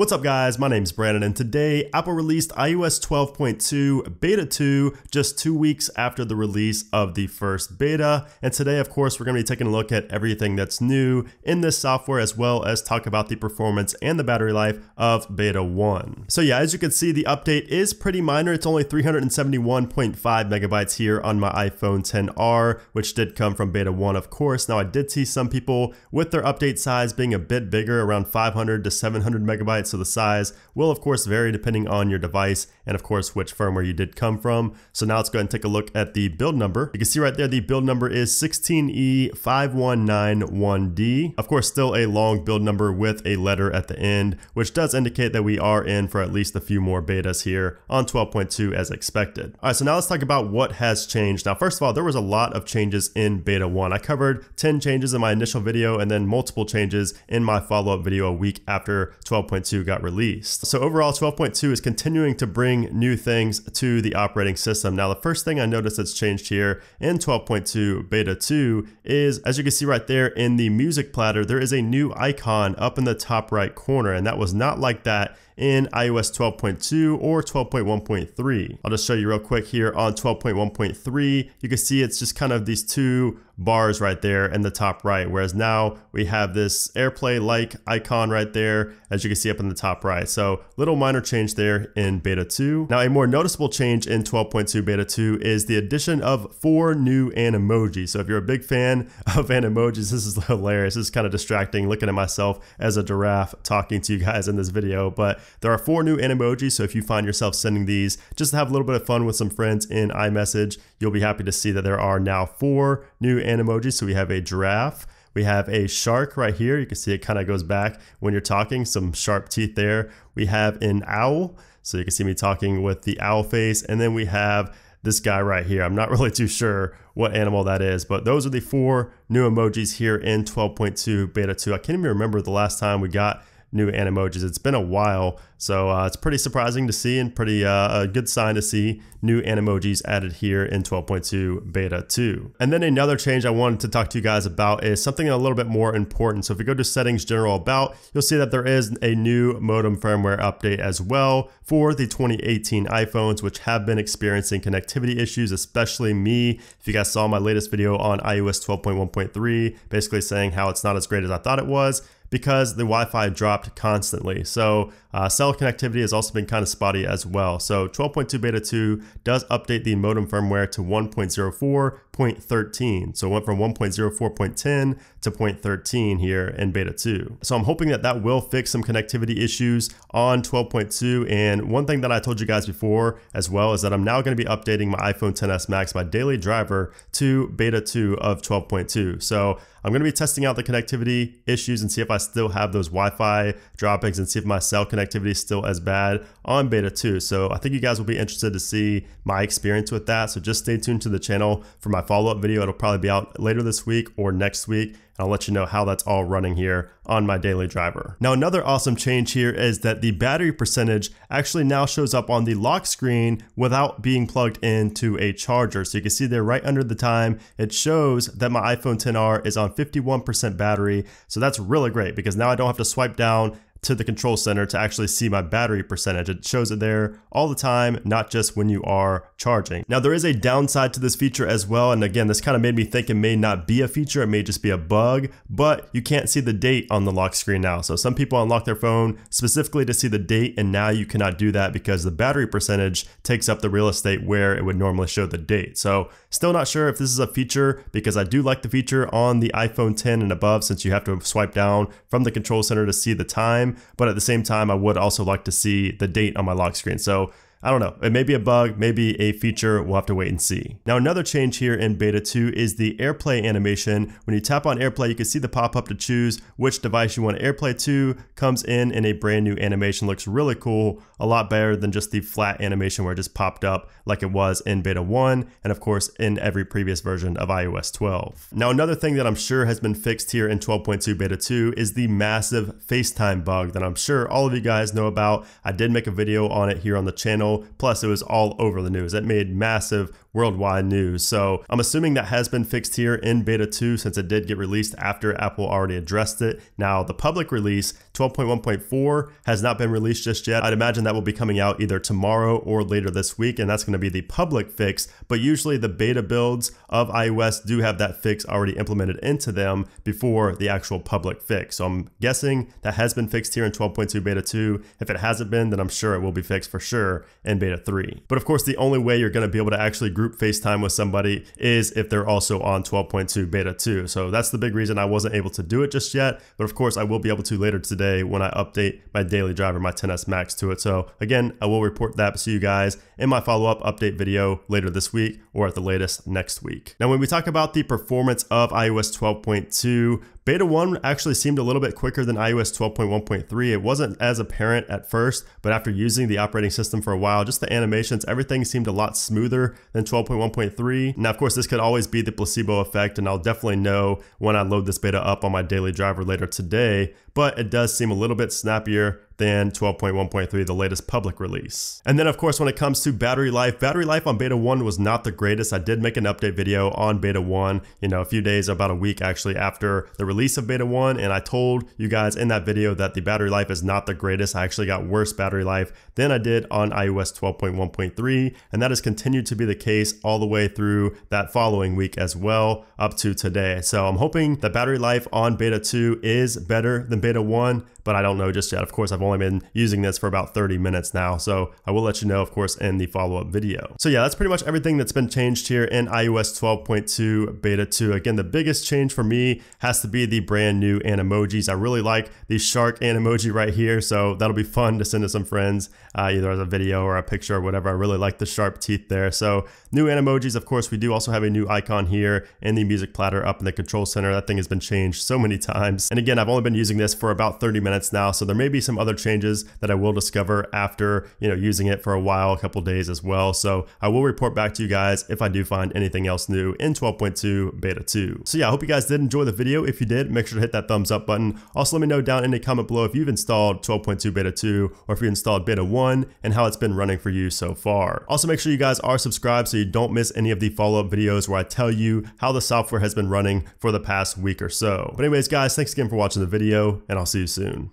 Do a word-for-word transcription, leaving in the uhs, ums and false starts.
What's up guys, my name's Brandon and today Apple released iOS twelve point two beta two just two weeks after the release of the first beta, and today of course we're going to be taking a look at everything that's new in this software as well as talk about the performance and the battery life of beta one. So yeah, as you can see the update is pretty minor, it's only three hundred seventy-one point five megabytes here on my iPhone ten R, which did come from beta one of course. Now I did see some people with their update size being a bit bigger, around five hundred to seven hundred megabytes. So the size will of course vary depending on your device and of course which firmware you did come from. So now let's go ahead and take a look at the build number. You can see right there the build number is sixteen E five one nine one D. Of course still a long build number with a letter at the end, which does indicate that we are in for at least a few more betas here on twelve point two as expected. Alright, so now let's talk about what has changed. Now first of all, there was a lot of changes in beta one. I covered ten changes in my initial video and then multiple changes in my follow-up video a week after twelve point two got released. So overall twelve point two is continuing to bring new things to the operating system. Now the first thing I noticed that's changed here in twelve point two beta two is, as you can see right there in the music platter, there is a new icon up in the top right corner, and that was not like that in iOS twelve point two or twelve point one point three. I'll just show you real quick here on twelve point one point three. You can see it's just kind of these two bars right there in the top right, whereas now we have this AirPlay like icon right there, as you can see up in the top right. So little minor change there in beta two. Now a more noticeable change in twelve point two beta two is the addition of four new Animojis. So if you're a big fan of Animojis, this is hilarious. This is kind of distracting looking at myself as a giraffe talking to you guys in this video, but there are four new Animojis. So if you find yourself sending these just to have a little bit of fun with some friends in iMessage, you'll be happy to see that there are now four new Animojis. So we have a giraffe, we have a shark right here. You can see it kind of goes back when you're talking, some sharp teeth there. We have an owl. So you can see me talking with the owl face. And then we have this guy right here. I'm not really too sure what animal that is, but those are the four new emojis here in twelve point two beta two. I can't even remember the last time we got new Animojis. It's been a while, so uh, it's pretty surprising to see and pretty uh, a good sign to see new Animojis added here in twelve point two beta two. And then another change I wanted to talk to you guys about is something a little bit more important. So if you go to settings, general, about, you'll see that there is a new modem firmware update as well for the twenty eighteen iPhones, which have been experiencing connectivity issues, especially me. If you guys saw my latest video on iOS twelve point one point three, basically saying how it's not as great as I thought it was, because the Wi-Fi dropped constantly. So uh, cell connectivity has also been kind of spotty as well. So twelve point two beta two does update the modem firmware to one point oh four point thirteen. So it went from one point oh four point ten to zero point thirteen here in beta two. So I'm hoping that that will fix some connectivity issues on twelve point two. And one thing that I told you guys before as well is that I'm now gonna be updating my iPhone ten S Max, my daily driver, to beta two of twelve point two. So I'm gonna be testing out the connectivity issues and see if I still have those Wi-Fi droppings and see if my cell connectivity is still as bad on beta two. So I think you guys will be interested to see my experience with that. So just stay tuned to the channel for my follow-up video. It'll probably be out later this week or next week. I'll let you know how that's all running here on my daily driver. Now, another awesome change here is that the battery percentage actually now shows up on the lock screen without being plugged into a charger. So you can see there right under the time, it shows that my iPhone ten R is on fifty-one percent battery. So that's really great because now I don't have to swipe down to the control center to actually see my battery percentage. It shows it there all the time, not just when you are charging. Now there is a downside to this feature as well. And again, this kind of made me think it may not be a feature, it may just be a bug, but you can't see the date on the lock screen now. So some people unlock their phone specifically to see the date, and now you cannot do that because the battery percentage takes up the real estate where it would normally show the date. So still not sure if this is a feature because I do like the feature on the iPhone ten and above, since you have to swipe down from the control center to see the time. But at the same time, I would also like to see the date on my lock screen. So I don't know, it may be a bug, maybe a feature, we'll have to wait and see. Now another change here in beta two is the AirPlay animation. When you tap on AirPlay, you can see the pop-up to choose which device you want to AirPlay to. Comes in in a brand new animation, looks really cool, a lot better than just the flat animation where it just popped up like it was in beta one, and of course in every previous version of iOS twelve. Now another thing that I'm sure has been fixed here in twelve point two beta two is the massive FaceTime bug that I'm sure all of you guys know about. I did make a video on it here on the channel. Plus, it was all over the news. It made massive worldwide news. So I'm assuming that has been fixed here in beta two, since it did get released after Apple already addressed it. Now the public release twelve point one point four has not been released just yet. I'd imagine that will be coming out either tomorrow or later this week, and that's going to be the public fix. But usually the beta builds of iOS do have that fix already implemented into them before the actual public fix. So I'm guessing that has been fixed here in twelve point two beta two. If it hasn't been, then I'm sure it will be fixed for sure in beta three. But of course, the only way you're going to be able to actually group FaceTime with somebody is if they're also on twelve point two beta two. So that's the big reason I wasn't able to do it just yet. But of course, I will be able to later today when I update my daily driver, my X S Max, to it. So again, I will report that to you guys in my follow-up update video later this week, or at the latest next week. Now, when we talk about the performance of iOS twelve point two, beta one actually seemed a little bit quicker than iOS twelve point one point three. It wasn't as apparent at first, but after using the operating system for a while, just the animations, everything seemed a lot smoother than twelve point one point three. Now, of course, this could always be the placebo effect, and I'll definitely know when I load this beta up on my daily driver later today, but it does seem a little bit snappier than twelve point one point three, the latest public release. And then of course, when it comes to battery life, battery life on beta one was not the greatest. I did make an update video on beta one, you know, a few days, about a week actually after the release of beta one. And I told you guys in that video that the battery life is not the greatest. I actually got worse battery life than I did on iOS twelve point one point three. And that has continued to be the case all the way through that following week as well, up to today. So I'm hoping the battery life on beta two is better than beta one, but I don't know just yet. Of course, I've only been using this for about thirty minutes now, so I will let you know, of course, in the follow-up video. So yeah, that's pretty much everything that's been changed here in iOS twelve point two beta two. Again, the biggest change for me has to be the brand new Animojis. I really like the shark Animoji right here, so that'll be fun to send to some friends, uh, either as a video or a picture or whatever. I really like the sharp teeth there. So new Animojis, of course. We do also have a new icon here in the music platter up in the control center. That thing has been changed so many times. And again, I've only been using this for about thirty minutes now, so there may be some other changes that I will discover after, you know, using it for a while, a couple days as well. So I will report back to you guys if I do find anything else new in twelve point two beta two. So yeah, I hope you guys did enjoy the video. If you did, make sure to hit that thumbs up button. Also, let me know down in the comment below if you've installed twelve point two beta two or if you installed beta one and how it's been running for you so far. Also, make sure you guys are subscribed so you don't miss any of the follow-up videos where I tell you how the software has been running for the past week or so. But anyways, guys, thanks again for watching the video, and I'll see you soon.